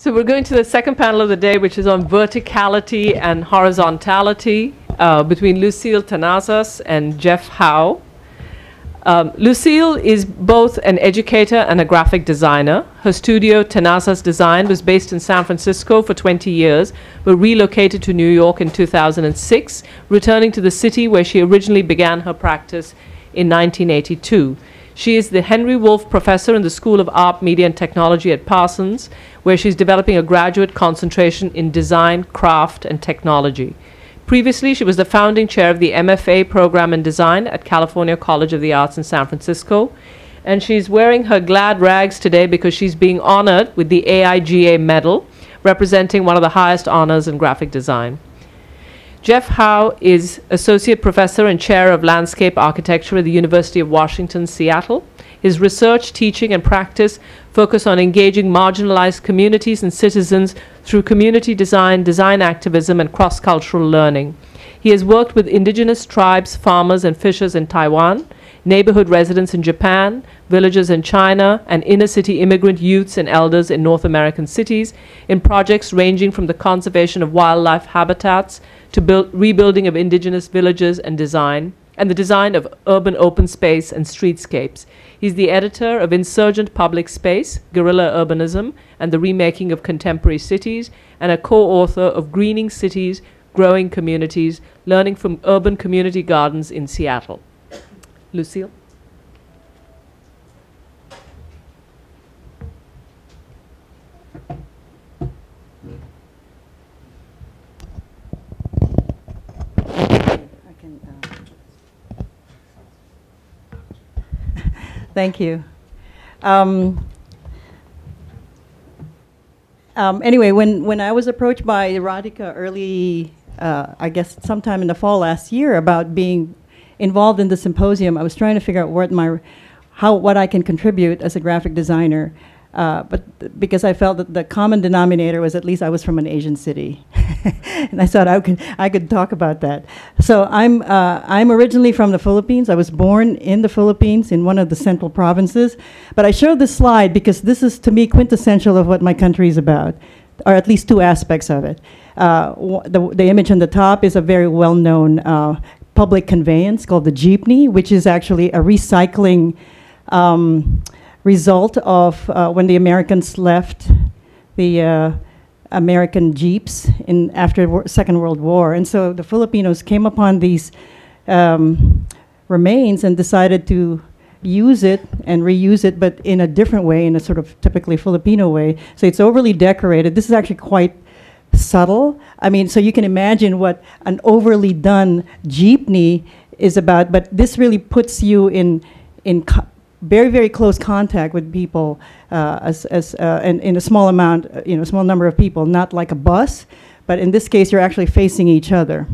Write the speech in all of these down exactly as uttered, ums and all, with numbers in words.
So we're going to the second panel of the day, which is on verticality and horizontality uh, between Lucille Tenazas and Jeff Hou. Um, Lucille is both an educator and a graphic designer. Her studio, Tenazas Design, was based in San Francisco for twenty years, but relocated to New York in two thousand six, returning to the city where she originally began her practice in nineteen eighty-two. She is the Henry Wolf Professor in the School of Art, Media, and Technology at Parsons, where she's developing a graduate concentration in design, craft, and technology. Previously, she was the founding chair of the M F A program in design at California College of the Arts in San Francisco. And she's wearing her glad rags today because she's being honored with the A I G A medal, representing one of the highest honors in graphic design. Jeff Hou is Associate Professor and Chair of Landscape Architecture at the University of Washington, Seattle. His research, teaching, and practice focus on engaging marginalized communities and citizens through community design, design activism, and cross-cultural learning. He has worked with indigenous tribes, farmers, and fishers in Taiwan, neighborhood residents in Japan, villagers in China, and inner-city immigrant youths and elders in North American cities in projects ranging from the conservation of wildlife habitats to build, rebuilding of indigenous villages and design, and the design of urban open space and streetscapes. He's the editor of Insurgent Public Space, Guerrilla Urbanism, and the Remaking of Contemporary Cities, and a co-author of Greening Cities, Growing Communities, Learning from Urban Community Gardens in Seattle. Lucille. I can, uh, thank you. Um, um, anyway, when, when I was approached by Radhika early, uh, I guess sometime in the fall last year, about being involved in the symposium, I was trying to figure out what my, how, what I can contribute as a graphic designer, uh, but th because I felt that the common denominator was at least I was from an Asian city, and I thought I could I could talk about that. So I'm uh, I'm originally from the Philippines. I was born in the Philippines in one of the central provinces, but I showed this slide because this is to me quintessential of what my country is about, or at least two aspects of it. Uh, w the the image on the top is a very well-known Uh, public conveyance called the jeepney, which is actually a recycling um, result of uh, when the Americans left the uh, American jeeps in after wo Second World War. And so the Filipinos came upon these um, remains and decided to use it and reuse it, but in a different way, in a sort of typically Filipino way. So it's overly decorated. This is actually quite subtle. I mean, so you can imagine what an overly done jeepney is about, but this really puts you in in co very, very close contact with people uh, as, as, uh, and in a small amount, uh, you know, small number of people, not like a bus, but in this case, you're actually facing each other.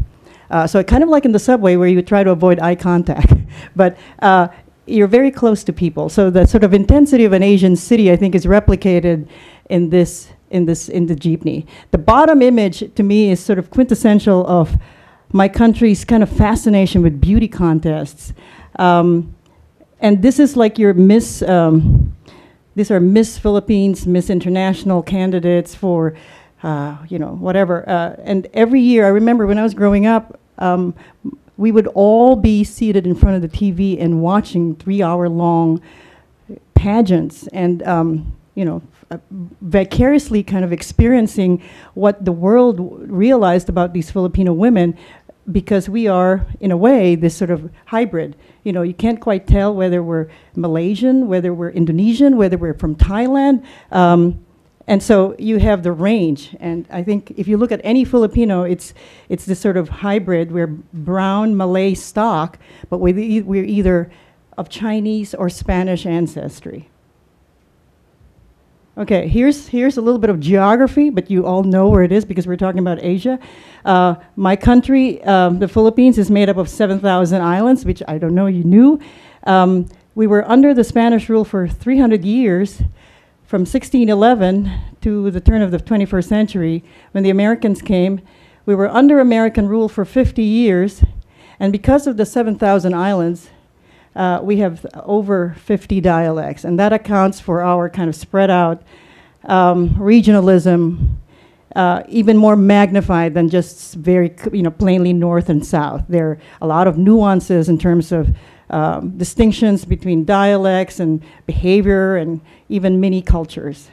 Uh, so it kind of like in the subway where you try to avoid eye contact, but uh, you're very close to people. So the sort of intensity of an Asian city, I think, is replicated in this in this in the jeepney. The bottom image to me is sort of quintessential of my country's kind of fascination with beauty contests. Um, and this is like your Miss, um, these are Miss Philippines, Miss International candidates for, uh, you know, whatever. Uh, and every year, I remember when I was growing up, um, we would all be seated in front of the T V and watching three hour long pageants and, um, you know, Uh, vicariously kind of experiencing what the world w realized about these Filipino women, because we are, in a way, this sort of hybrid. You know, you can't quite tell whether we're Malaysian, whether we're Indonesian, whether we're from Thailand. Um, and so you have the range. And I think if you look at any Filipino, it's, it's this sort of hybrid. We're brown Malay stock, but we're, e we're either of Chinese or Spanish ancestry. Okay, here's, here's a little bit of geography, but you all know where it is because we're talking about Asia. Uh, my country, um, the Philippines, is made up of seven thousand islands, which I don't know you knew. Um, we were under the Spanish rule for three hundred years, from sixteen eleven to the turn of the twenty-first century. When the Americans came, we were under American rule for fifty years, and because of the seven thousand islands, Uh, we have over fifty dialects, and that accounts for our kind of spread out um, regionalism uh, even more magnified than just very, you know, plainly north and south. There are a lot of nuances in terms of um, distinctions between dialects and behavior and even many cultures.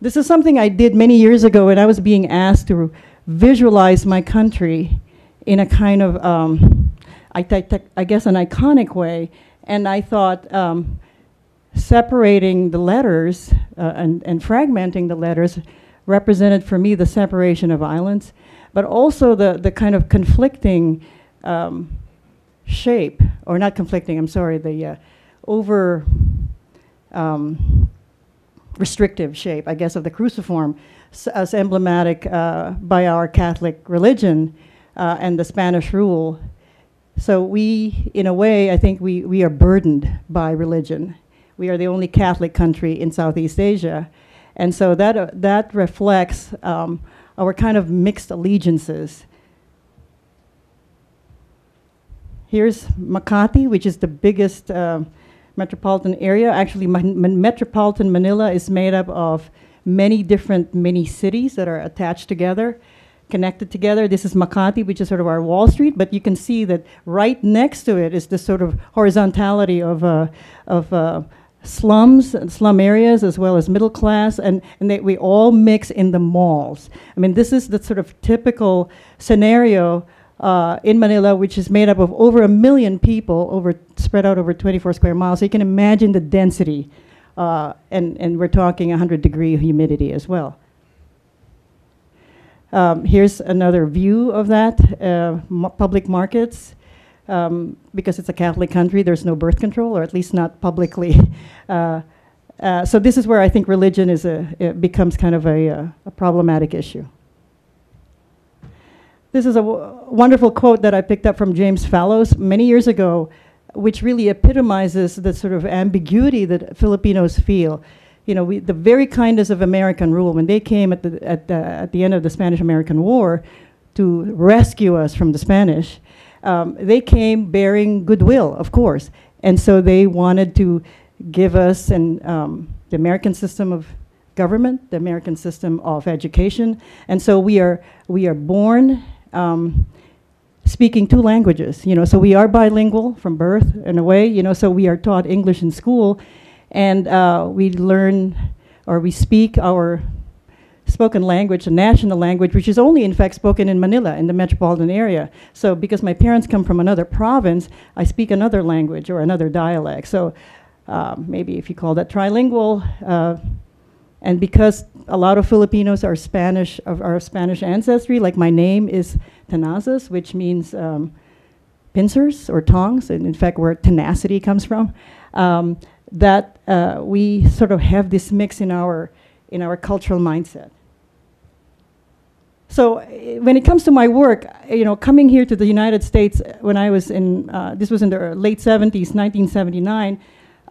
This is something I did many years ago when I was being asked to visualize my country in a kind of, um, I, I guess, an iconic way. And I thought um, separating the letters uh, and, and fragmenting the letters represented for me the separation of islands, but also the, the kind of conflicting um, shape, or not conflicting, I'm sorry, the uh, over um, restrictive shape, I guess, of the cruciform, as emblematic uh, by our Catholic religion uh, and the Spanish rule. So we, in a way, I think we, we are burdened by religion. We are the only Catholic country in Southeast Asia. And so that, uh, that reflects um, our kind of mixed allegiances. Here's Makati, which is the biggest uh, metropolitan area. Actually, man man metropolitan Manila is made up of many different mini cities that are attached together, connected together. This is Makati, which is sort of our Wall Street, but you can see that right next to it is this sort of horizontality of, uh, of uh, slums and slum areas, as well as middle class, and, and they, we all mix in the malls. I mean, this is the sort of typical scenario uh, in Manila, which is made up of over a million people over, spread out over twenty-four square miles. So you can imagine the density. Uh, and, and we're talking one hundred degree humidity as well. Um, here's another view of that, uh, m public markets. Um, because it's a Catholic country, there's no birth control, or at least not publicly. Uh, uh, so this is where I think religion is a, it becomes kind of a, a, a problematic issue. This is a w wonderful quote that I picked up from James Fallows many years ago, which really epitomizes the sort of ambiguity that Filipinos feel. You know, we, the very kindness of American rule, when they came at the, at the, at the end of the Spanish-American War to rescue us from the Spanish, um, they came bearing goodwill, of course. And so they wanted to give us an, um, the American system of government, the American system of education. And so we are, we are born um, speaking two languages, you know, so we are bilingual from birth in a way, you know, so we are taught English in school, and uh, we learn, or we speak our spoken language, the national language, which is only in fact spoken in Manila, in the metropolitan area. So because my parents come from another province, I speak another language or another dialect. So uh, maybe if you call that trilingual, uh, and because a lot of Filipinos are Spanish, of our Spanish ancestry, like my name is Tenazas, which means um, pincers or tongs, and in fact where tenacity comes from, um, that uh, we sort of have this mix in our, in our cultural mindset. So uh, when it comes to my work, you know, coming here to the United States when I was in, uh, this was in the late seventies, nineteen seventy-nine,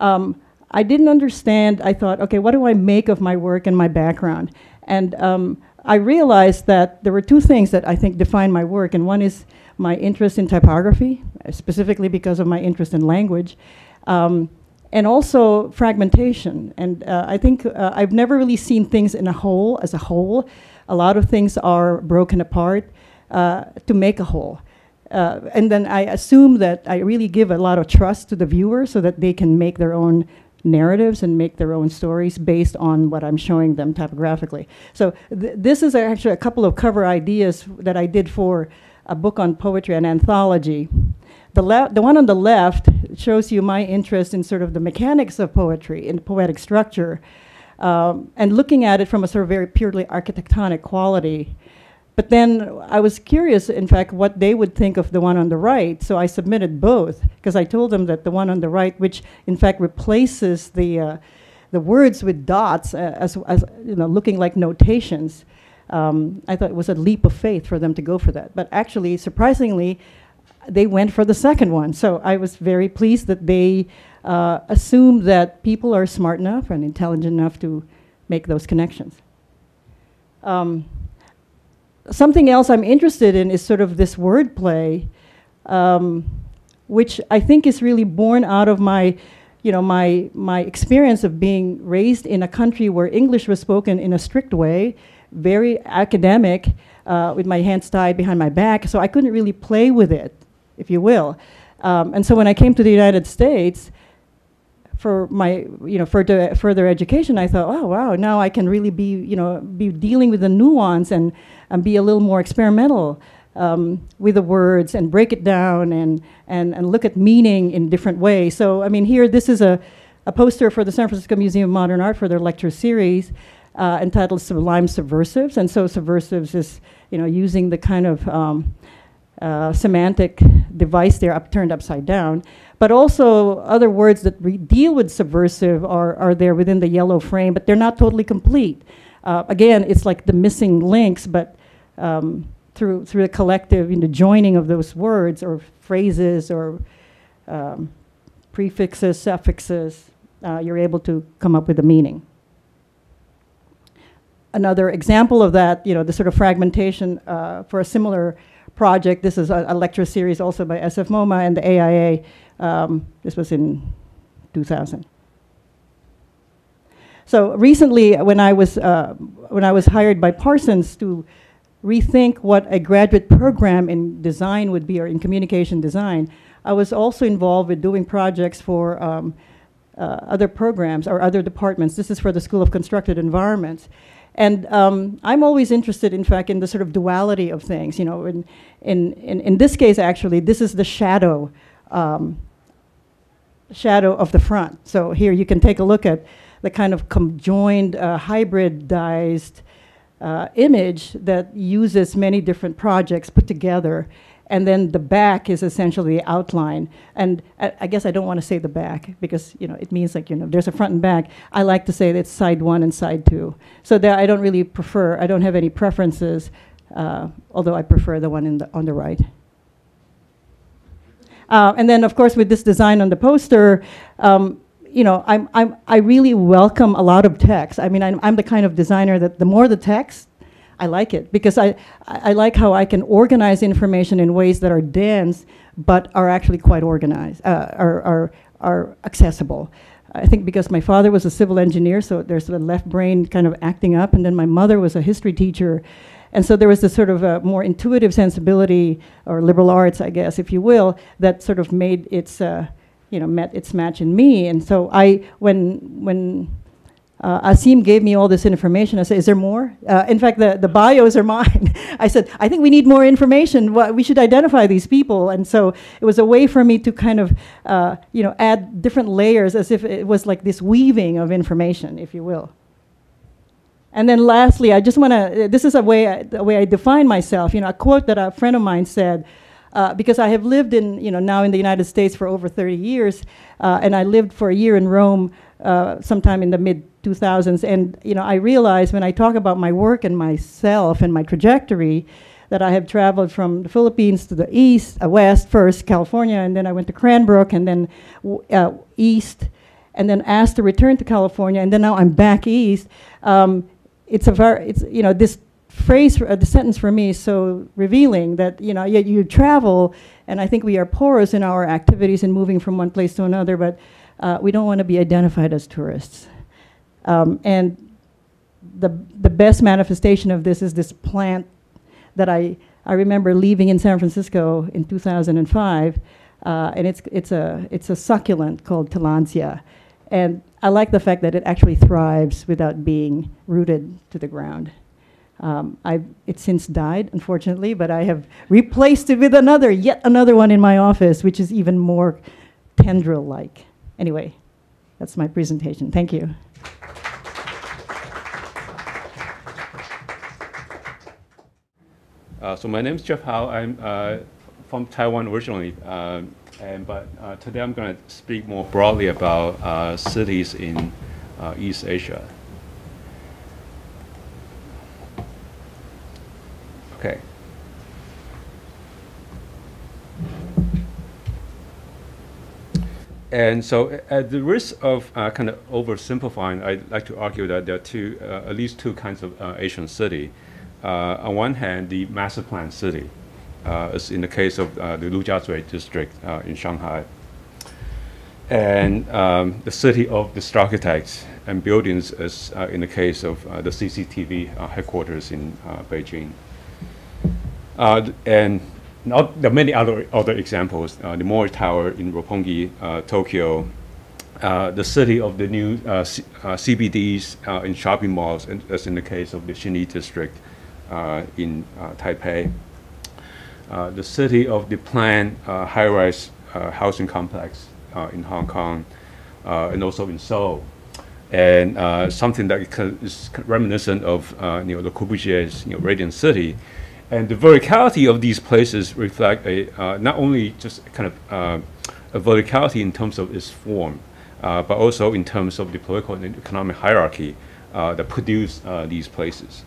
um, I didn't understand. I thought, okay, what do I make of my work and my background? And um, I realized that there were two things that I think define my work, and one is my interest in typography, specifically because of my interest in language, um, and also fragmentation. And uh, I think uh, I've never really seen things in a whole, as a whole. A lot of things are broken apart uh, to make a whole. Uh, and then I assume that I really give a lot of trust to the viewer so that they can make their own narratives and make their own stories based on what I'm showing them typographically. So th this is actually a couple of cover ideas that I did for a book on poetry, an anthology. The, the one on the left shows you my interest in sort of the mechanics of poetry and poetic structure, um, and looking at it from a sort of very purely architectonic quality. But then I was curious, in fact, what they would think of the one on the right. So I submitted both, because I told them that the one on the right, which in fact replaces the, uh, the words with dots uh, as, as, you know, looking like notations, um, I thought it was a leap of faith for them to go for that. But actually, surprisingly, they went for the second one. So I was very pleased that they uh, assumed that people are smart enough and intelligent enough to make those connections. Um, Something else I'm interested in is sort of this wordplay, um, which I think is really born out of my you know, my, my experience of being raised in a country where English was spoken in a strict way, very academic, uh, with my hands tied behind my back, so I couldn't really play with it, if you will. Um, and so when I came to the United States for my, you know, further, further education, I thought, oh, wow, now I can really be, you know, be dealing with the nuance and, and be a little more experimental Um, with the words and break it down and, and, and look at meaning in different ways. So, I mean, here, this is a, a poster for the San Francisco Museum of Modern Art for their lecture series uh, entitled Sublime Subversives. And so subversives is, you know, using the kind of um, uh, semantic device there up, turned upside down. But also other words that re deal with subversive are, are there within the yellow frame, but they're not totally complete. Uh, again, it's like the missing links, but um, through through the collective, you know, joining of those words or phrases or um, prefixes, suffixes, uh, you're able to come up with a meaning. Another example of that, you know, the sort of fragmentation uh, for a similar project, this is a, a lecture series also by S F MoMA and the A I A. Um, this was in two thousand. So recently, when I was, uh, when I was hired by Parsons to rethink what a graduate program in design would be, or in communication design, I was also involved with doing projects for um, uh, other programs or other departments. This is for the School of Constructed Environments. And um, I'm always interested, in fact, in the sort of duality of things. You know, in, in, in, in this case, actually, this is the shadow, um, shadow of the front. So here you can take a look at the kind of conjoined, uh, hybridized Uh, image that uses many different projects put together, and then the back is essentially the outline. And I, I guess I don't want to say the back because, you know, it means like, you know, there's a front and back. I like to say that it's side one and side two. So that I don't really prefer, I don't have any preferences, uh, although I prefer the one in the, on the right. Uh, and then, of course, with this design on the poster, um, you know, I'm, I'm, I really welcome a lot of text. I mean, I'm, I'm the kind of designer that the more the text, I like it, because I, I, I like how I can organize information in ways that are dense, but are actually quite organized, uh, are, are, are accessible. I think because my father was a civil engineer, so there's the left brain kind of acting up, and then my mother was a history teacher. And so there was this sort of a more intuitive sensibility, or liberal arts, I guess, if you will, that sort of made its, uh, you know, met its match in me. And so I, when when uh, Asim gave me all this information, I said, is there more? Uh, in fact, the, the bios are mine. I said, I think we need more information. Well, we should identify these people. And so it was a way for me to kind of, uh, you know, add different layers as if it was like this weaving of information, if you will. And then lastly, I just want to, this is a way, I, the way I define myself. You know, a quote that a friend of mine said, Uh, because I have lived in, you know, now in the United States for over thirty years, uh, and I lived for a year in Rome uh, sometime in the mid two thousands, and, you know, I realized when I talk about my work and myself and my trajectory that I have traveled from the Philippines to the east, uh, west first, California, and then I went to Cranbrook, and then w uh, east, and then asked to return to California, and then now I'm back east. Um, it's a very, it's, you know, this phrase, uh, the sentence for me is so revealing that, you know, yet you travel, and I think we are porous in our activities and moving from one place to another, but uh, we don't want to be identified as tourists. Um, and the, the best manifestation of this is this plant that I, I remember leaving in San Francisco in two thousand five, uh, and it's, it's, a, it's a succulent called Tillandsia. And I like the fact that it actually thrives without being rooted to the ground. Um, I've, it's since died, unfortunately, but I have replaced it with another, yet another one in my office, which is even more tendril-like. Anyway, that's my presentation. Thank you. Uh, so my name is Jeff Hou. I'm uh, from Taiwan originally, uh, and, but uh, today I'm going to speak more broadly about uh, cities in uh, East Asia. Okay. And so at the risk of uh, kind of oversimplifying, I'd like to argue that there are two, uh, at least two kinds of uh, Asian city. Uh, on one hand, the master plan city, uh, as in the case of uh, the Lujiazui district uh, in Shanghai. and um, the city of the architects and buildings, as uh, in the case of uh, the C C T V uh, headquarters in uh, Beijing. Uh, and not the many other other examples, uh, the Mori Tower in Roppongi, uh, Tokyo, uh, the city of the new uh, C uh, C B Ds uh, in shopping malls, and as in the case of the Xinyi district uh, in uh, Taipei, uh, the city of the planned uh, high-rise uh, housing complex uh, in Hong Kong, uh, and also in Seoul. And uh, something that is reminiscent of uh, you know, Le Corbusier's you know, Radiant City. And the verticality of these places reflect a, uh, not only just kind of uh, a verticality in terms of its form, uh, but also in terms of the political and economic hierarchy uh, that produce uh, these places.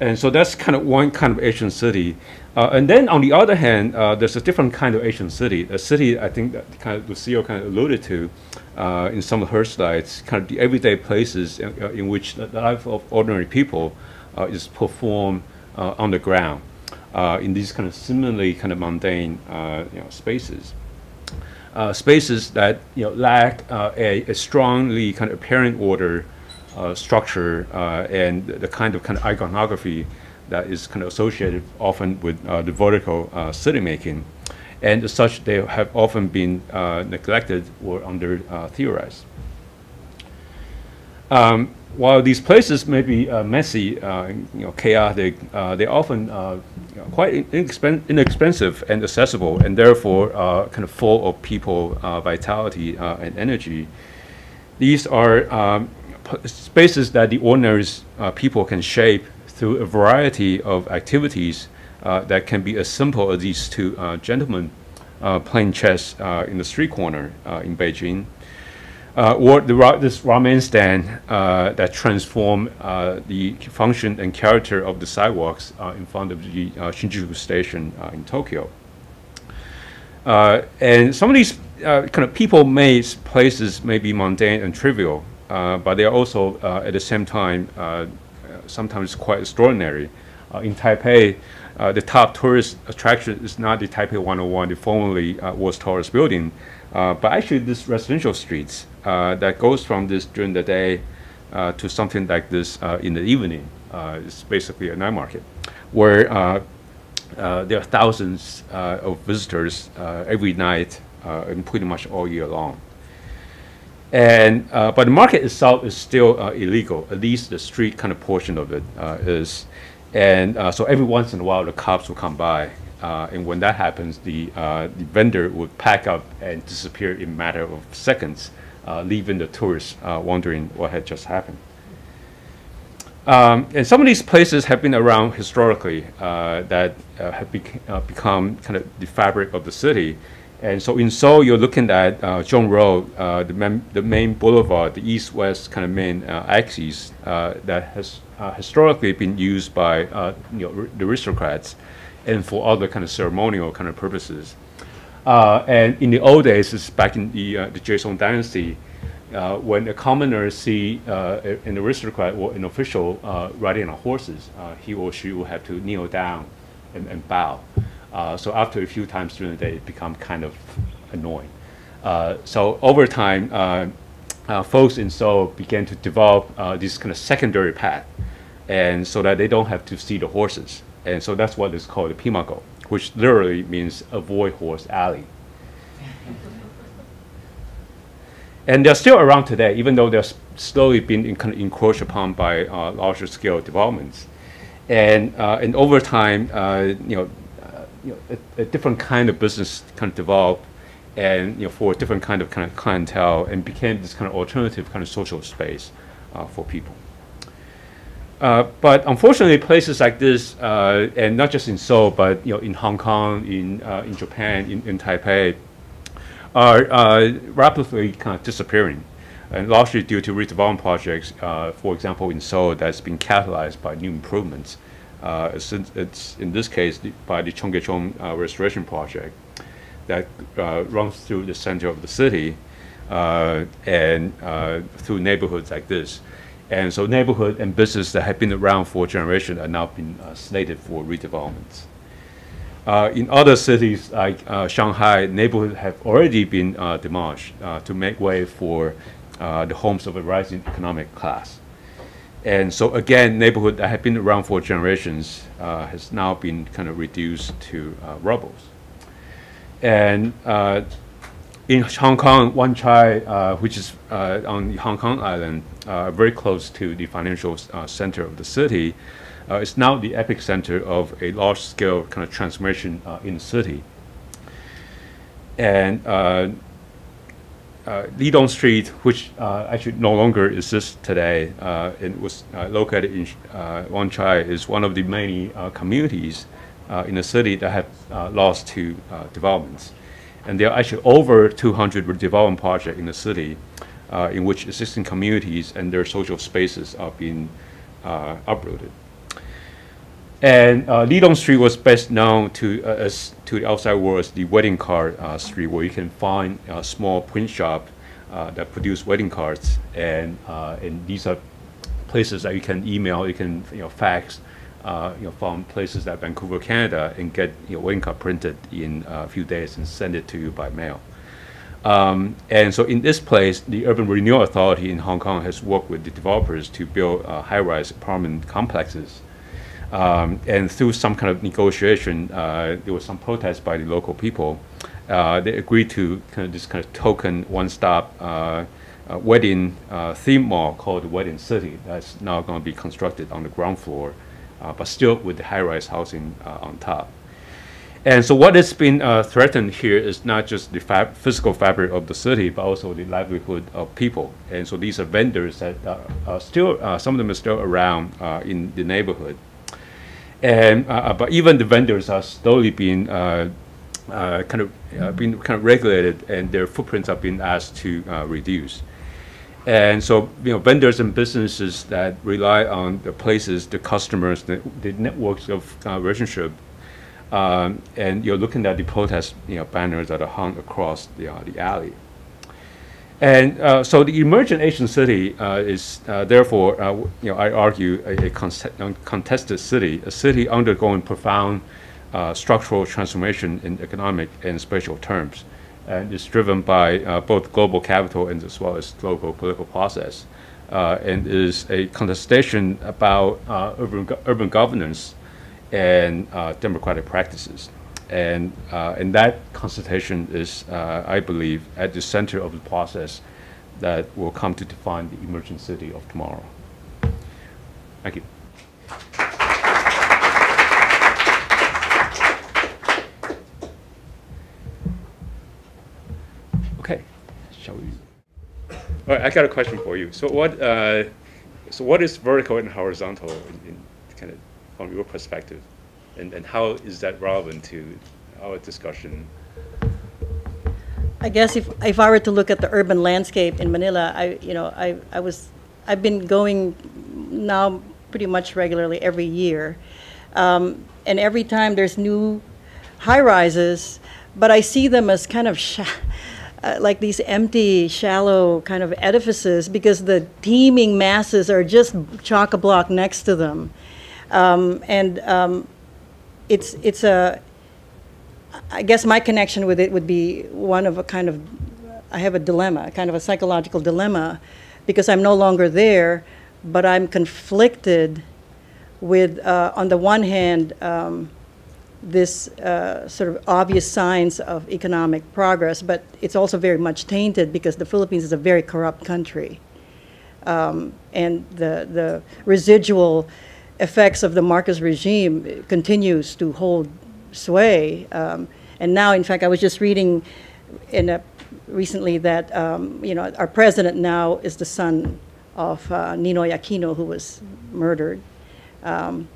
And so that's kind of one kind of Asian city. Uh, and then on the other hand, uh, there's a different kind of Asian city, a city I think that kind of Lucille kind of alluded to uh, in some of her slides, kind of the everyday places in, uh, in which the life of ordinary people uh, is performed Uh, on the ground, uh, in these kind of similarly kind of mundane uh, you know, spaces, uh, spaces that you know lack uh, a, a strongly kind of apparent order, uh, structure, uh, and the kind of kind of iconography that is kind of associated often with uh, the vertical uh, city making, and as such they have often been uh, neglected or under uh, theorized. Um, While these places may be uh, messy, uh, you know, chaotic, uh, they're often uh, you know, quite inexpen inexpensive and accessible, and therefore uh, kind of full of people uh, vitality uh, and energy. These are um, spaces that the ordinary uh, people can shape through a variety of activities uh, that can be as simple as these two uh, gentlemen uh, playing chess uh, in the street corner uh, in Beijing. Uh, or the ra this ramen stand uh, that transform uh, the function and character of the sidewalks uh, in front of the uh, Shinjuku station uh, in Tokyo. Uh, and some of these uh, kind of people-made places may be mundane and trivial, uh, but they are also uh, at the same time uh, sometimes quite extraordinary. Uh, in Taipei, uh, the top tourist attraction is not the Taipei one oh one, the formerly uh, was tallest building, Uh, but actually this residential streets uh, that goes from this during the day uh, to something like this uh, in the evening. Uh, it's basically a night market where uh, uh, there are thousands uh, of visitors uh, every night uh, and pretty much all year long. And, uh, but the market itself is still uh, illegal, at least the street kind of portion of it uh, is. And uh, so every once in a while the cops will come by. Uh, and when that happens, the, uh, the vendor would pack up and disappear in a matter of seconds, uh, leaving the tourists uh, wondering what had just happened. Um, and some of these places have been around historically uh, that uh, have bec uh, become kind of the fabric of the city. And so in Seoul, you're looking at uh, Jong Road, uh, the, the main boulevard, the east-west kind of main uh, axis uh, that has uh, historically been used by uh, you know, the aristocrats and for other kind of ceremonial kind of purposes. Uh, and in the old days, it's back in the, uh, the Joseon dynasty, uh, when a commoner see uh, a, an aristocrat or an official uh, riding on horses, uh, he or she will have to kneel down and, and bow. Uh, so after a few times during the day, it becomes kind of annoying. Uh, so over time, uh, uh, folks in Seoul began to develop uh, this kind of secondary path, and so that they don't have to see the horses. And so that's what is called a pimago, which literally means avoid horse alley. And they're still around today, even though they're slowly being in kind of encroached upon by uh, larger scale developments. And, uh, and over time, uh, you know, uh, you know a, a different kind of business kind of developed and, you know, for a different kind of kind of clientele and became this kind of alternative kind of social space uh, for people. Uh, but unfortunately, places like this, uh, and not just in Seoul, but you know, in Hong Kong, in uh, in Japan, in, in Taipei, are uh, rapidly kind of disappearing, and largely due to redevelopment projects. Uh, for example, in Seoul, that's been catalyzed by new improvements. Uh, since it's in this case the, by the Cheonggyecheon uh, restoration project that uh, runs through the center of the city uh, and uh, through neighborhoods like this. And so neighborhood and business that have been around for a generation are now being uh, slated for redevelopment. Uh, in other cities like uh, Shanghai, neighborhoods have already been uh, demolished uh, to make way for uh, the homes of a rising economic class. And so again, neighborhood that had been around for generations uh, has now been kind of reduced to uh, rubble. And uh, in Hong Kong, Wan Chai, uh, which is uh, on Hong Kong Island, uh, very close to the financial uh, center of the city, Uh, it's now the epicenter of a large-scale kind of transformation uh, in the city. And uh, uh, Lidong Street, which uh, actually no longer exists today, uh, and was uh, located in uh, Wan Chai, is one of the many uh, communities uh, in the city that have uh, lost to uh, developments. And there are actually over two hundred development projects in the city uh, in which existing communities and their social spaces are being uh, uprooted. And uh, Lidong Street was best known to uh, as to the outside world as the wedding card uh, street, where you can find a small print shop uh, that produce wedding cards, and uh, and these are places that you can email, you can you know fax, uh, you know from places like Vancouver, Canada, and get your wedding card printed in a few days and send it to you by mail. Um, and so in this place, the Urban Renewal Authority in Hong Kong has worked with the developers to build uh, high-rise apartment complexes. Um, and through some kind of negotiation, uh, there was some protest by the local people. Uh, they agreed to kind of this kind of token one-stop uh, uh, wedding uh, theme mall called the Wedding City. That's now going to be constructed on the ground floor, uh, but still with the high-rise housing uh, on top. And so what has been uh, threatened here is not just the fab physical fabric of the city, but also the livelihood of people. And so these are vendors that uh, are still, uh, some of them are still around uh, in the neighborhood. And uh, but even the vendors are slowly being uh, uh, kind of uh, being kind of regulated, and their footprints are being asked to uh, reduce. And so you know, vendors and businesses that rely on the places, the customers, the, the networks of uh, relationship, um, and you're looking at the protest you know banners that are hung across the uh, the alley. And uh, so the emergent Asian city uh, is uh, therefore, uh, you know, I argue, a, a contested city, a city undergoing profound uh, structural transformation in economic and spatial terms, and is driven by uh, both global capital and as well as global political process, uh, and is a contestation about uh, urban, go urban governance and uh, democratic practices. And, uh, and that consultation is, uh, I believe, at the center of the process that will come to define the emergent city of tomorrow. Thank you. Okay, shall we? All right, I got a question for you. So what, uh, so what is vertical and horizontal in, in kind of from your perspective? And, and how is that relevant to our discussion? I guess if if I were to look at the urban landscape in Manila, I you know I I was I've been going now pretty much regularly every year, um, and every time there's new high rises, but I see them as kind of sh uh, like these empty, shallow kind of edifices because the teeming masses are just chock-a-block next to them, um, and. Um, It's, it's a, I guess my connection with it would be one of a kind of, I have a dilemma, kind of a psychological dilemma, because I'm no longer there, but I'm conflicted with, uh, on the one hand, um, this uh, sort of obvious signs of economic progress, but it's also very much tainted because the Philippines is a very corrupt country. Um, and the, the residual effects of the Marcos regime continues to hold sway, um, and now, in fact, I was just reading in a recently that um, you know our president now is the son of uh, Ninoy Aquino, who was murdered um,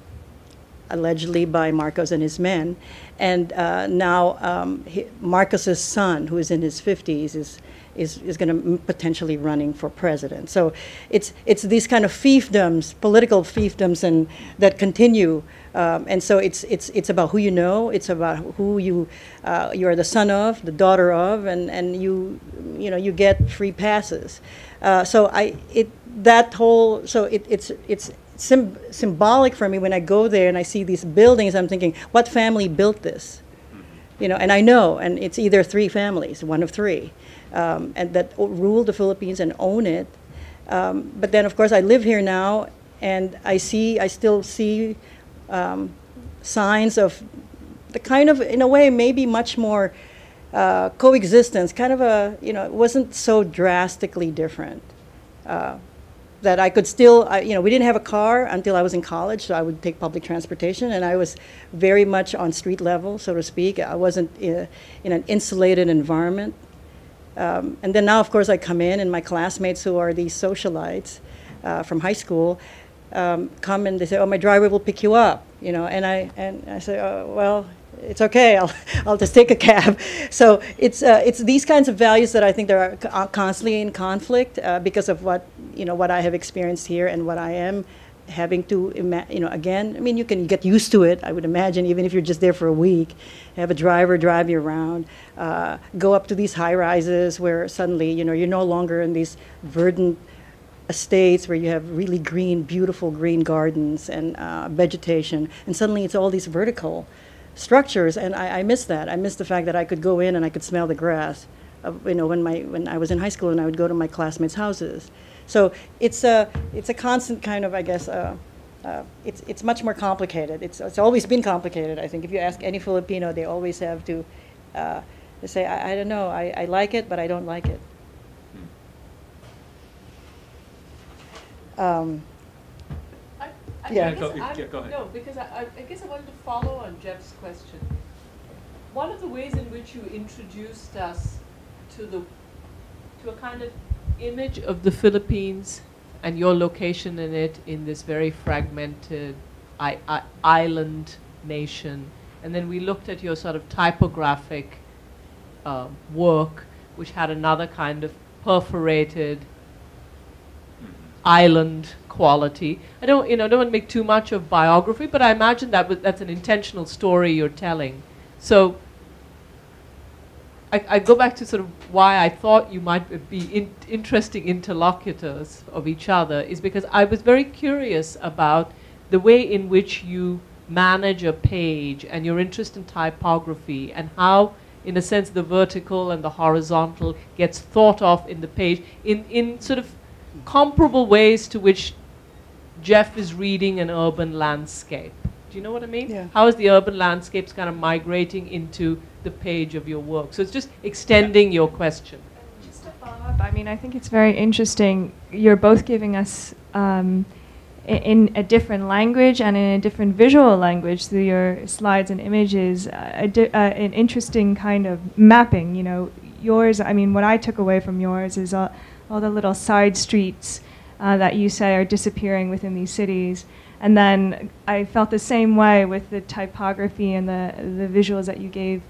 allegedly by Marcos and his men, and uh, now um, he, Marcos's son, who is in his fifties, is is, is going to potentially running for president. So it's it's these kind of fiefdoms, political fiefdoms, and that continue. Um, and so it's it's it's about who you know. It's about who you uh, you are the son of, the daughter of, and and you you know you get free passes. Uh, so I it that whole, so it, it's, it's sim symbolic for me when I go there and I see these buildings, I'm thinking, what family built this? You know, and I know, and it's either three families, one of three, um, and that rule the Philippines and own it. Um, but then, of course, I live here now, and I see, I still see um, signs of the kind of, in a way, maybe much more uh, coexistence, kind of a, you know, it wasn't so drastically different. Uh, that I could still, I, you know, we didn't have a car until I was in college, so I would take public transportation, and I was very much on street level, so to speak. I wasn't in, in an insulated environment. Um, and then now, of course, I come in, and my classmates who are these socialites uh, from high school um, come and they say, "Oh, my driver will pick you up," you know, and I and I say, "Oh, well, it's okay. I'll I'll just take a cab." So it's uh, it's these kinds of values that I think they're constantly in conflict uh, because of what you know what I have experienced here and what I am having to ima you know again. I mean, you can get used to it. I would imagine, even if you're just there for a week, have a driver drive you around, uh, go up to these high rises where suddenly you know you're no longer in these verdant estates where you have really green, beautiful green gardens and uh, vegetation, and suddenly it's all these vertical structures, and I, I miss that. I miss the fact that I could go in and I could smell the grass, of, you know, when my when I was in high school and I would go to my classmates' houses. So it's a it's a constant kind of, I guess, uh, uh, it's it's much more complicated. It's it's always been complicated. I think if you ask any Filipino, they always have to uh, they say, I, I don't know, I, I like it, but I don't like it. Um, I, I yeah, go, yeah, go ahead. No, because I, I guess I wanted to follow on Jeff's question. One of the ways in which you introduced us to the to a kind of image of the Philippines and your location in it in this very fragmented I I island nation, and then we looked at your sort of typographic uh, work, which had another kind of perforated island quality. I don't, you know, don't want to make too much of biography, but I imagine that w that's an intentional story you're telling. So I, I go back to sort of why I thought you might be in interesting interlocutors of each other, is because I was very curious about the way in which you manage a page and your interest in typography and how, in a sense, the vertical and the horizontal gets thought of in the page in, in sort of comparable ways to which Jeff is reading an urban landscape. Do you know what I mean? Yeah. How is the urban landscapes kind of migrating into the page of your work? So it's just extending yeah. your question. And just to follow up, I mean, I think it's very interesting. You're both giving us um, in a different language and in a different visual language through your slides and images, uh, a uh, an interesting kind of mapping. You know, yours, I mean, what I took away from yours is uh, all the little side streets uh, that you say are disappearing within these cities. And then I felt the same way with the typography and the, the visuals that you gave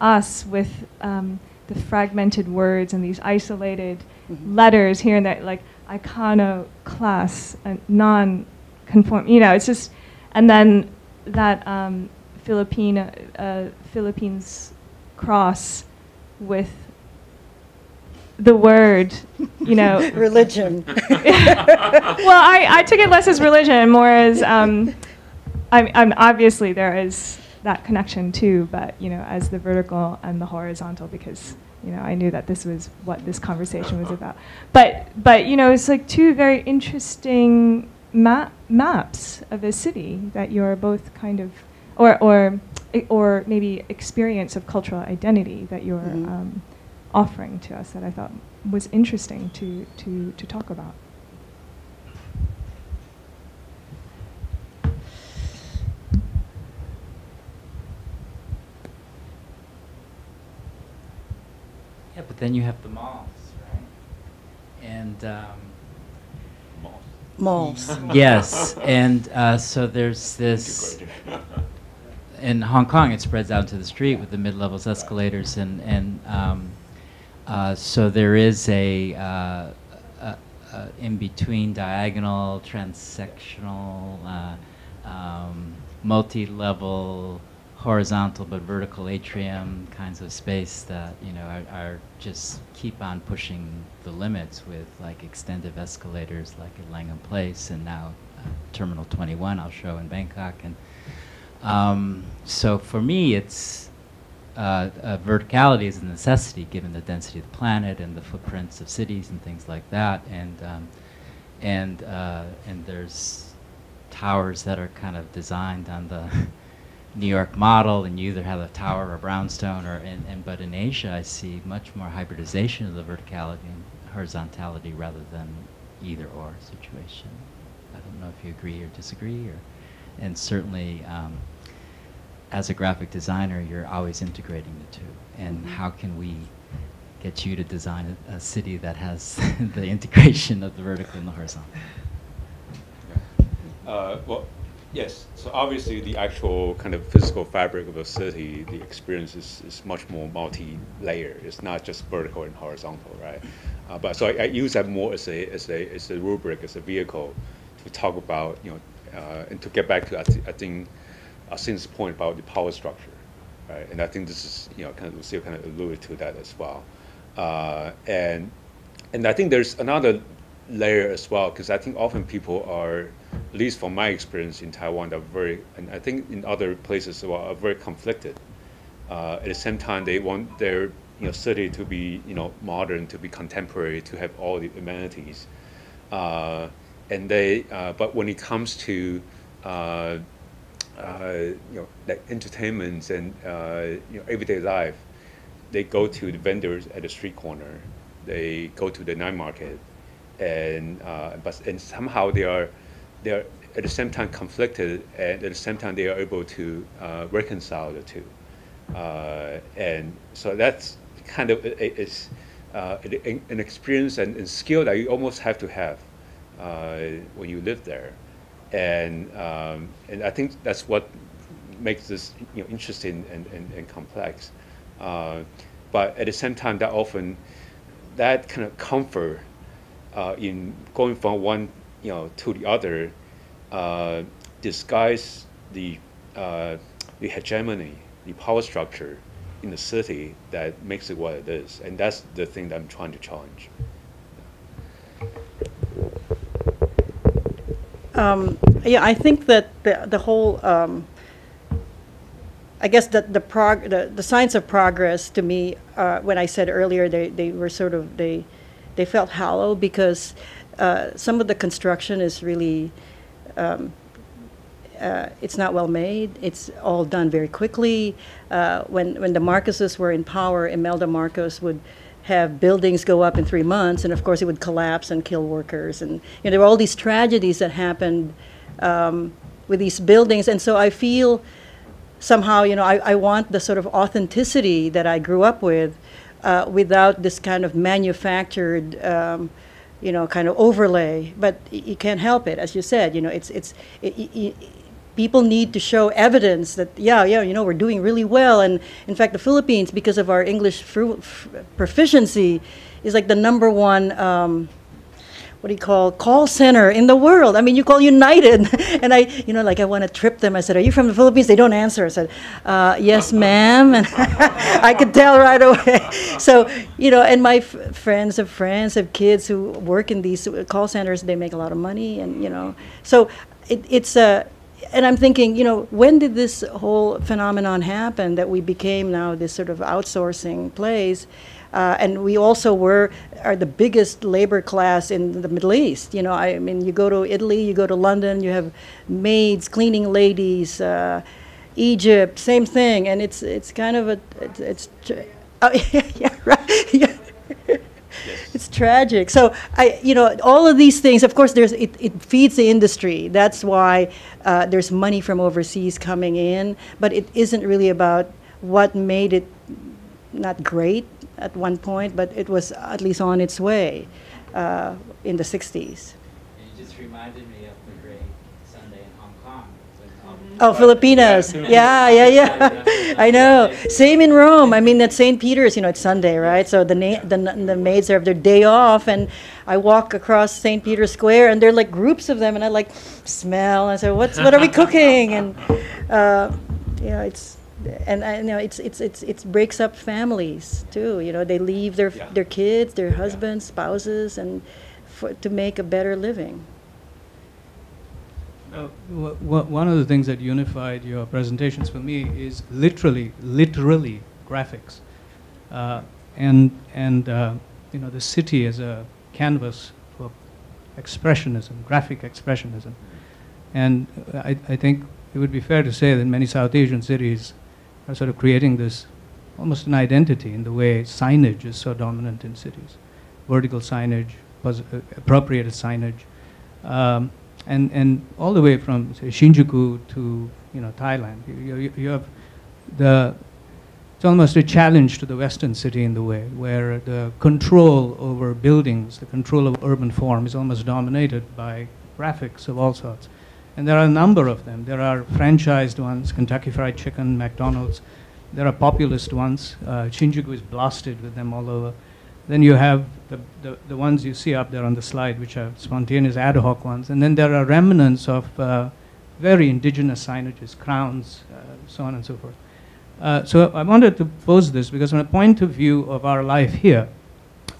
us with um, the fragmented words and these isolated mm-hmm. letters here and there, like iconoclast, uh, non-conform, you know, it's just, and then that um, Filipino, uh, Philippines cross with the word, you know, religion. Well, I, I took it less as religion and more as, um, I'm, I'm obviously there is that connection too, but you know, as the vertical and the horizontal, because you know I knew that this was what this conversation was about. But but you know, it's like two very interesting map maps of a city that you are both kind of, or or or maybe experience of cultural identity that you're. Mm-hmm. um, offering to us that I thought was interesting to, to, to talk about. Yeah, but then you have the malls, right? And um, malls. Malls. Yes, and uh, so there's this. In Hong Kong, it spreads out to the street with the mid-levels escalators and and. Um, Uh, so there is a, uh, a, a in-between diagonal, transsectional, uh, um, multi-level horizontal but vertical atrium kinds of space that, you know, are, are just keep on pushing the limits with like extended escalators like at Langham Place and now uh, Terminal twenty-one I'll show in Bangkok. And um, so for me, it's uh, uh, verticality is a necessity given the density of the planet and the footprints of cities and things like that. And um, and uh, and there's towers that are kind of designed on the New York model, and you either have a tower or a brownstone, or and, and but in Asia I see much more hybridization of the verticality and horizontality rather than either or situation. I don't know if you agree or disagree, or and certainly um, as a graphic designer you're always integrating the two, and how can we get you to design a, a city that has the integration of the vertical and the horizontal? Uh, well, yes, so obviously the actual kind of physical fabric of a city, the experience is, is much more multi-layered. It's not just vertical and horizontal, right? Uh, but so I, I use that more as a, as a as a rubric, as a vehicle to talk about, you know, uh, and to get back to I, th I think Asin's point about the power structure, right? And I think this is, you know, kind of Lucille kind of alluded to that as well. Uh, and and I think there's another layer as well, because I think often people are, at least from my experience in Taiwan, are very, and I think in other places as well, are very conflicted. Uh, at the same time, they want their, you know, city to be, you know, modern, to be contemporary, to have all the amenities. Uh, and they, uh, but when it comes to, uh, uh, you know, like entertainments and uh, you know, everyday life, they go to the vendors at the street corner. They go to the night market, and uh, but and somehow they are. They are at the same time conflicted, and at the same time they are able to uh, reconcile the two, uh, and so that's kind of is uh, an experience and, and skill that you almost have to have uh, when you live there, and um, and I think that's what makes this, you know, interesting and and, and complex, uh, but at the same time that often that kind of comfort uh, in going from one, you know, to the other, uh, disguise the uh, the hegemony, the power structure in the city that makes it what it is, and that's the thing that I'm trying to challenge. Um, yeah, I think that the the whole, um, I guess that the prog the, the science of progress to me, uh, when I said earlier, they they were sort of they they felt hollow because. Uh, some of the construction is really, um, uh, it's not well made. It's all done very quickly. Uh, when, when the Marcoses were in power, Imelda Marcos would have buildings go up in three months, and of course it would collapse and kill workers. And you know, there were all these tragedies that happened um, with these buildings. And so I feel somehow, you know, I, I want the sort of authenticity that I grew up with uh, without this kind of manufactured, um, you know, kind of overlay, but you can't help it, as you said. You know, it's it's it, it, it, people need to show evidence that yeah, yeah, you know, we're doing really well. And in fact, the Philippines, because of our English fru proficiency, is like the number one um, what do you call call center in the world. I mean, you call United, and I, you know, like I want to trip them. I said, "Are you from the Philippines?" They don't answer. I said, uh, "Yes, ma'am," and I could tell right away. So, you know, and my f friends of friends have kids who work in these call centers. They make a lot of money, and you know, so it, it's a. Uh, and I'm thinking, you know, when did this whole phenomenon happen that we became now this sort of outsourcing place? Uh, and we also were are the biggest labor class in the Middle East. You know, I mean, you go to Italy, you go to London, you have maids, cleaning ladies, uh, Egypt, same thing. And it's it's kind of a it's, it's oh, yeah, yeah, right. Yeah. It's tragic. So I, you know, all of these things. Of course, there's it. It feeds the industry. That's why uh, there's money from overseas coming in. But it isn't really about what made it not great at one point, but it was at least on its way uh, in the sixties. You just reminded me of the great Sunday in Hong Kong. Mm-hmm. Oh, Filipinos. Yeah, yeah, yeah. I know. Same in Rome. I mean, at Saint Peter's, you know, it's Sunday, right? So the, na the, the maids have their day off, and I walk across Saint Peter's Square, and there are like groups of them, and I like smell, and I say, What's, what are we cooking? And uh, yeah, it's, and I, you know, it's it's it's it's breaks up families too. You know, they leave their yeah. their kids, their husbands, yeah. spouses, and for, to make a better living. Uh, w w one of the things that unified your presentations for me is literally, literally graphics, uh, and and uh, you know, the city as a canvas for expressionism, graphic expressionism, and I, I think it would be fair to say that many South Asian cities are sort of creating this almost an identity in the way signage is so dominant in cities, vertical signage, appropriated signage. Um, And, and all the way from, say, Shinjuku to, you know, Thailand, you, you, you have the, it's almost a challenge to the Western city in the way, where the control over buildings, the control of urban form is almost dominated by graphics of all sorts. And there are a number of them. There are franchised ones, Kentucky Fried Chicken, McDonald's. There are populist ones. Uh, Shinjuku is blasted with them all over. Then you have the, the, the ones you see up there on the slide, which are spontaneous ad hoc ones. And then there are remnants of uh, very indigenous signages, crowns, uh, so on and so forth. Uh, so I wanted to pose this because from a point of view of our life here,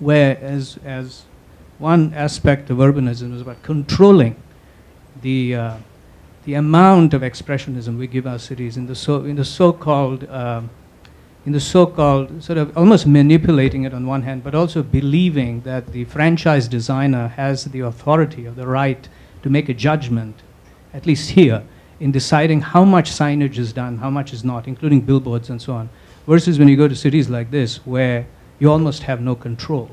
where as, as one aspect of urbanism is about controlling the, uh, the amount of expressionism we give our cities in the so, in the so-called uh, in the so-called, sort of almost manipulating it on one hand, but also believing that the franchise designer has the authority or the right to make a judgment, at least here, in deciding how much signage is done, how much is not, including billboards and so on, versus when you go to cities like this where you almost have no control.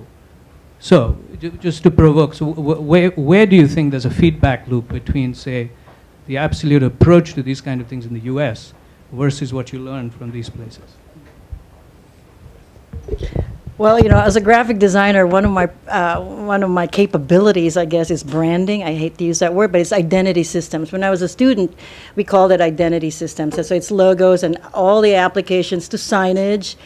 So, just to provoke, so where, where do you think there's a feedback loop between, say, the absolute approach to these kind of things in the U S versus what you learn from these places? Well, you know, as a graphic designer, one of my uh, one of my capabilities, I guess, is branding. I hate to use that word, but it's identity systems. When I was a student, we called it identity systems. So it's logos and all the applications to signage.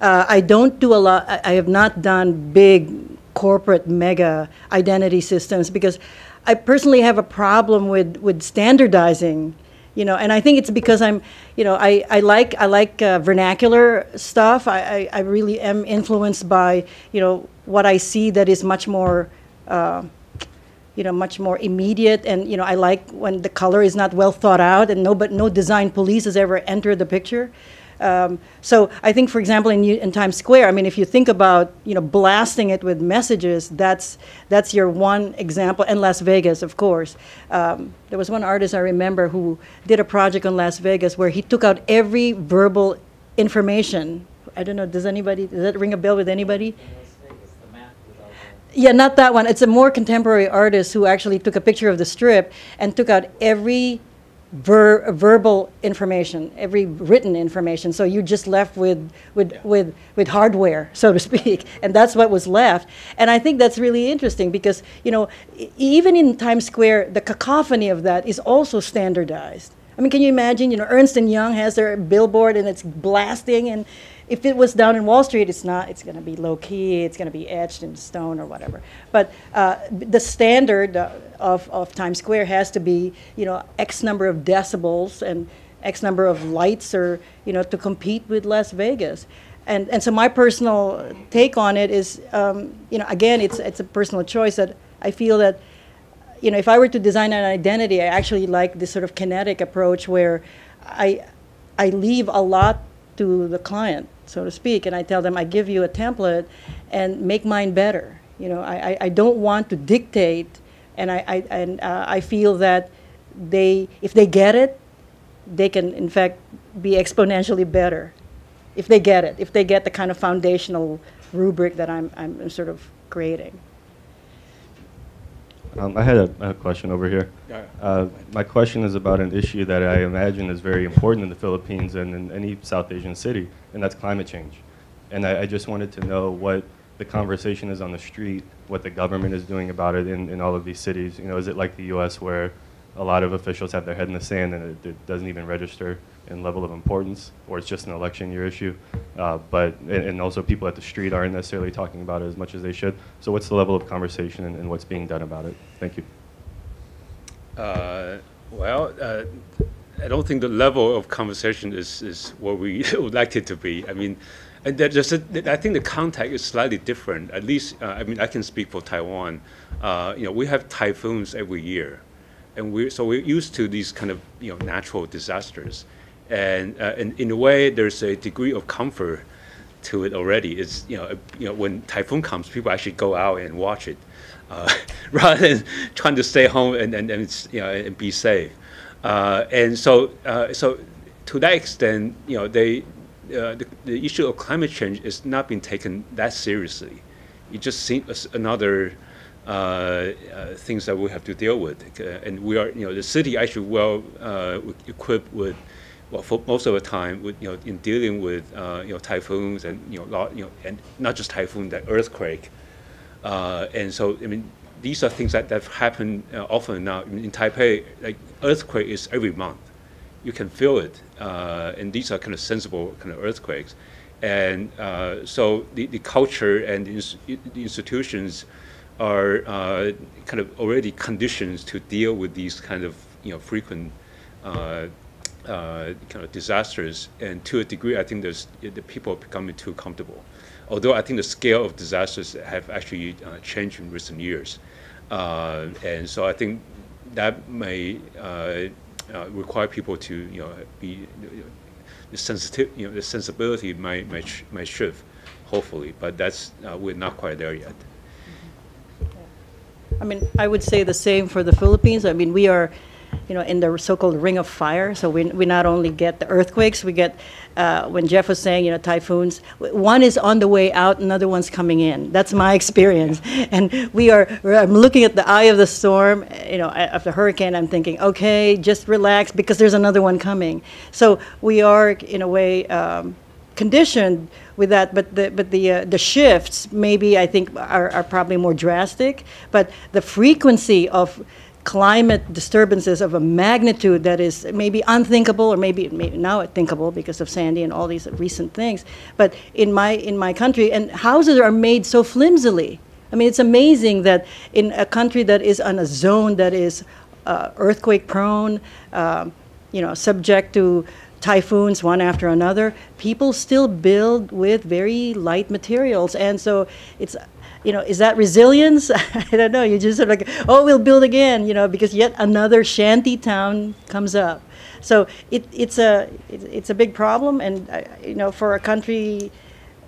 Uh, I don't do a lot. I have not done big corporate mega identity systems because I personally have a problem with with standardizing. You know, and I think it's because I'm, you know, I, I like I like uh, vernacular stuff. I, I, I really am influenced by, you know, what I see that is much more, uh, you know, much more immediate. And, you know, I like when the color is not well thought out and no, but no design police has ever entered the picture. Um, so I think, for example, in, in Times Square, I mean, if you think about, you know, blasting it with messages, that's that's your one example. And Las Vegas, of course. Um, there was one artist I remember who did a project on Las Vegas where he took out every verbal information. I don't know, does anybody, does that ring a bell with anybody? Yeah, not that one. It's a more contemporary artist who actually took a picture of the strip and took out every Ver verbal information, every written information. So you just left with with, yeah. with with hardware, so to speak, and that's what was left. And I think that's really interesting because, you know, even in Times Square, the cacophony of that is also standardized. I mean, can you imagine? You know, Ernst and Young has their billboard and it's blasting. And if it was down in Wall Street, it's not. It's going to be low key. It's going to be etched in stone or whatever. But uh, the standard. Uh, Of, of Times Square has to be, you know, X number of decibels and X number of lights, or, you know, to compete with Las Vegas. And, and so my personal take on it is, um, you know, again, it's, it's a personal choice that I feel that, you know, if I were to design an identity, I actually like this sort of kinetic approach where I, I leave a lot to the client, so to speak, and I tell them I give you a template and make mine better. You know, I, I, I don't want to dictate. And I, I, and, uh, I feel that they, if they get it, they can, in fact, be exponentially better. If they get it, if they get the kind of foundational rubric that I'm, I'm sort of creating. Um, I had a, a question over here. Uh, my question is about an issue that I imagine is very important in the Philippines and in any South Asian city, and that's climate change. And I, I just wanted to know what the conversation is on the street, what the government is doing about it in, in all of these cities. You know, is it like the U S where a lot of officials have their head in the sand and it, it doesn't even register in level of importance, or it's just an election year issue? Uh, but, and, and also people at the street aren't necessarily talking about it as much as they should. So what's the level of conversation and, and what's being done about it? Thank you. Uh, well, uh, I don't think the level of conversation is, is what we would like it to be. I mean, and just a, I think the context is slightly different. At least, uh, I mean, I can speak for Taiwan. Uh, you know, we have typhoons every year, and we so we're used to these kind of you know natural disasters, and uh, and in a way, there's a degree of comfort to it already. It's you know you know when typhoon comes, people actually go out and watch it, uh, rather than trying to stay home and and, and you know and be safe. Uh, and so, uh, so to that extent, you know, they, uh, the, the issue of climate change is not being taken that seriously. It just seems another uh, uh, things that we have to deal with. Uh, and we are, you know, the city actually well uh, equipped with, well, for most of the time, with you know, in dealing with uh, you know typhoons and you know, lot, you know, and not just typhoon, that earthquake. Uh, and so, I mean. These are things that have happened uh, often now. In Taipei, like earthquake is every month. You can feel it. Uh, and these are kind of sensible kind of earthquakes. And uh, so the, the culture and the institutions are uh, kind of already conditioned to deal with these kind of you know, frequent uh, uh, kind of disasters. And to a degree, I think there's, the people are becoming too comfortable. Although I think the scale of disasters have actually uh, changed in recent years. Uh, and so I think that may uh, uh, require people to, you know, be you know, the sensitive, you know, the sensibility might might, sh might shift, hopefully. But that's uh, we're not quite there yet. I mean, I would say the same for the Philippines. I mean, we are, you know, in the so-called ring of fire. So we we not only get the earthquakes, we get uh, when Jeff was saying, you know, typhoons. One is on the way out, another one's coming in. That's my experience. And we are. I'm looking at the eye of the storm. You know, after hurricane, I'm thinking, okay, just relax because there's another one coming. So we are, in a way, um, conditioned with that, but the but the uh, the shifts maybe I think are are probably more drastic. But the frequency of climate disturbances of a magnitude that is maybe unthinkable, or maybe, maybe now thinkable because of Sandy and all these recent things. But in my in my country, and houses are made so flimsily. I mean, it's amazing that in a country that is on a zone that is uh, earthquake prone, uh, you know, subject to typhoons one after another, people still build with very light materials, and so it's. You know, is that resilience? I don't know. You just sort of like, oh, we'll build again. You know, because yet another shanty town comes up. So it, it's a it, it's a big problem, and uh, you know, for a country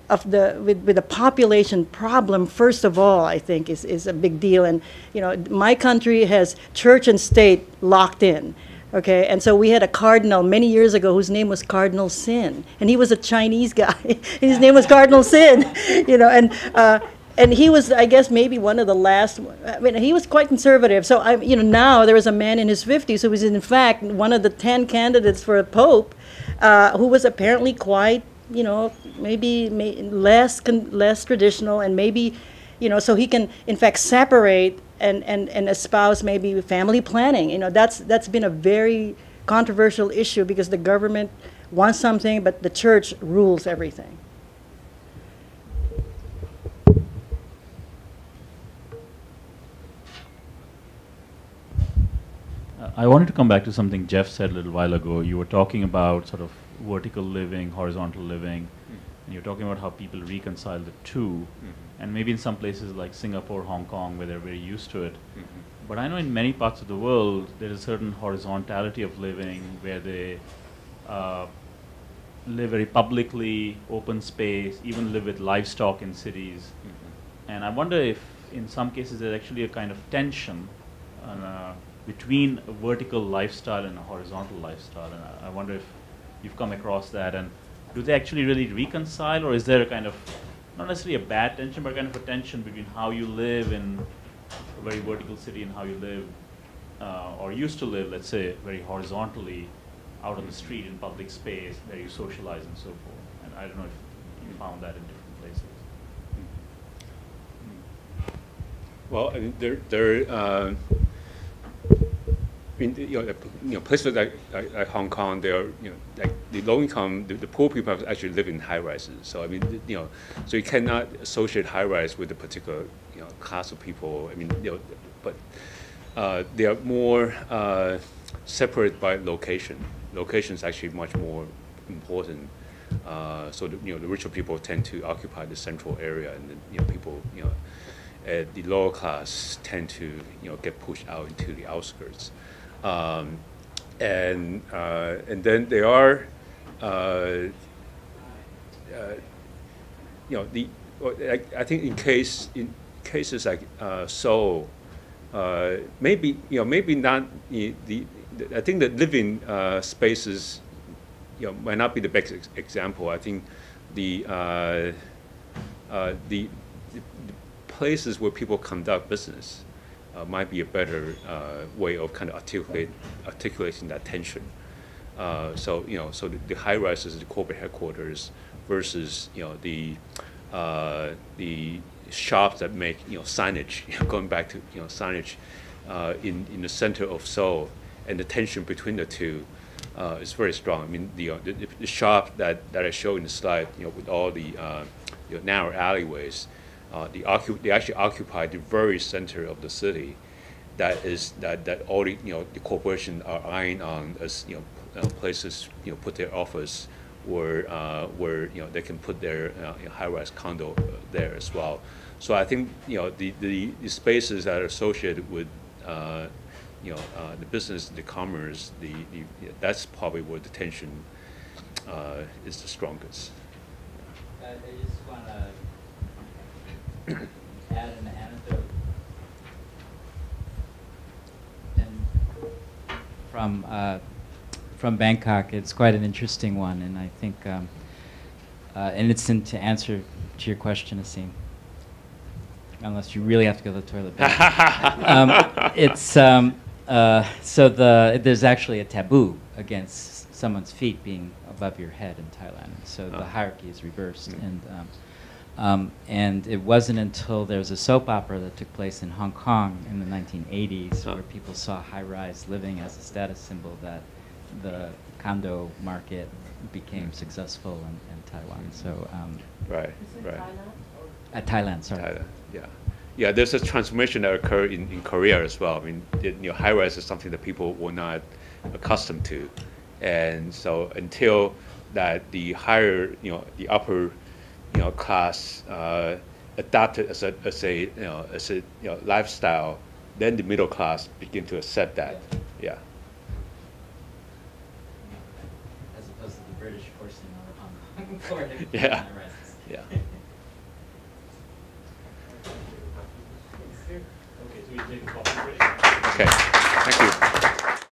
of the with with a population problem, first of all, I think is is a big deal. And you know, my country has church and state locked in. Okay, and so we had a cardinal many years ago whose name was Cardinal Sin, and he was a Chinese guy. His name was Cardinal Sin. You know, and. Uh, And he was, I guess, maybe one of the last. I mean, he was quite conservative. So, I, you know, now there is a man in his fifties who was, in fact, one of the ten candidates for a pope, uh, who was apparently quite, you know, maybe may, less con less traditional, and maybe, you know, so he can, in fact, separate and and and espouse maybe family planning. You know, that's that's been a very controversial issue because the government wants something, but the church rules everything. I wanted to come back to something Jeff said a little while ago. You were talking about sort of vertical living, horizontal living, mm-hmm. and you're talking about how people reconcile the two. Mm-hmm. And maybe in some places like Singapore, Hong Kong, where they're very used to it. Mm-hmm. But I know in many parts of the world, there is a certain horizontality of living where they uh, live very publicly, open space, even live with livestock in cities. Mm-hmm. And I wonder if in some cases there's actually a kind of tension on a between a vertical lifestyle and a horizontal lifestyle. And I, I wonder if you've come across that. And do they actually really reconcile, or is there a kind of, not necessarily a bad tension, but kind of a tension between how you live in a very vertical city and how you live, uh, or used to live, let's say, very horizontally, out on the street in public space, where you socialize and so forth? And I don't know if you found that in different places. Well, I mean, there, there, uh I mean, you know, you know, places like, like, like Hong Kong, they are, you know, like the low income, the, the poor people actually live in high rises. So, I mean, you know, so you cannot associate high rise with a particular, you know, class of people. I mean, you know, but uh, they are more uh, separated by location. location is actually much more important. Uh, so the, you know, the richer people tend to occupy the central area, and then, you know, people, you know, at the lower class tend to, you know, get pushed out into the outskirts. Um, and uh, and then there are, uh, uh, you know, the I, I think in case in cases like uh, Seoul, uh, maybe you know maybe not the, the I think that living uh, spaces, you know, might not be the best ex example. I think the, uh, uh, the the places where people conduct business uh, might be a better uh, way of kind of articulate articulating that tension. Uh, so you know, so the, the high rises, the corporate headquarters, versus you know the uh, the shops that make you know signage. You know, going back to you know signage uh, in in the center of Seoul. And the tension between the two uh, is very strong. I mean, the, uh, the, the shop that, that I show in the slide, you know, with all the uh, you know, narrow alleyways, uh, the occup they actually occupy the very center of the city. That is that that all the you know the corporations are eyeing on as you know uh, places you know put their office where uh, where you know they can put their uh, you know, high-rise condo uh, there as well. So I think you know the the, the spaces that are associated with uh, you know, uh, the business, the commerce, the, the that's probably where the tension uh, is the strongest. I, I just want to add an anecdote and from uh, from Bangkok. It's quite an interesting one, and I think, um, uh, and it's in to answer to your question, Asim. Unless you really have to go to the toilet. um, it's. Um, Uh, so the, there's actually a taboo against someone's feet being above your head in Thailand. So oh. the hierarchy is reversed. Mm-hmm. And, um, um, and it wasn't until there was a soap opera that took place in Hong Kong in the nineteen eighties oh. where people saw high-rise living as a status symbol that the condo market became mm-hmm. successful in, in Taiwan. Mm-hmm. So, um, right, right. Thailand? Uh, Thailand, sorry. Thailand, yeah. Yeah, there's a transformation that occurred in, in Korea as well. I mean, it, you know, high-rise is something that people were not accustomed to, and so until that the higher, you know, the upper, you know, class uh, adopted as a as a you know as a you know lifestyle, then the middle class begin to accept that. Yeah. As opposed to the British forcing on Hong Kong. Yeah. Yeah. Okay.